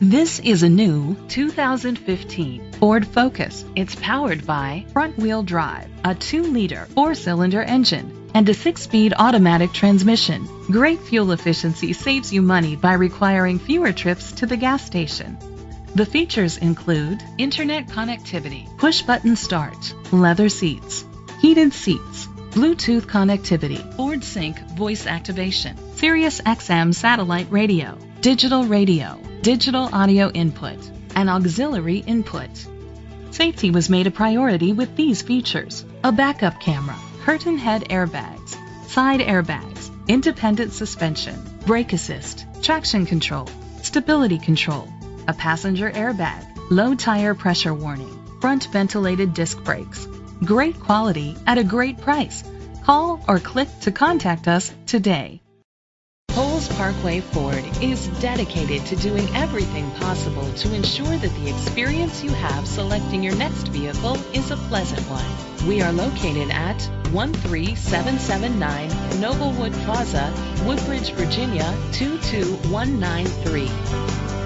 This is a new 2015 Ford Focus. It's powered by front-wheel drive, a 2-liter 4-cylinder engine, and a 6-speed automatic transmission. Great fuel efficiency saves you money by requiring fewer trips to the gas station. The features include internet connectivity, push-button start, leather seats, heated seats, Bluetooth connectivity, Ford Sync voice activation, Sirius XM satellite radio, digital audio input, and auxiliary input. Safety was made a priority with these features: a backup camera, curtain head airbags, side airbags, independent suspension, brake assist, traction control, stability control, a passenger airbag, low tire pressure warning, front ventilated disc brakes. Great quality at a great price. Call or click to contact us today. Cowles Parkway Ford is dedicated to doing everything possible to ensure that the experience you have selecting your next vehicle is a pleasant one. We are located at 13779 Noblewood Plaza, Woodbridge, Virginia 22193.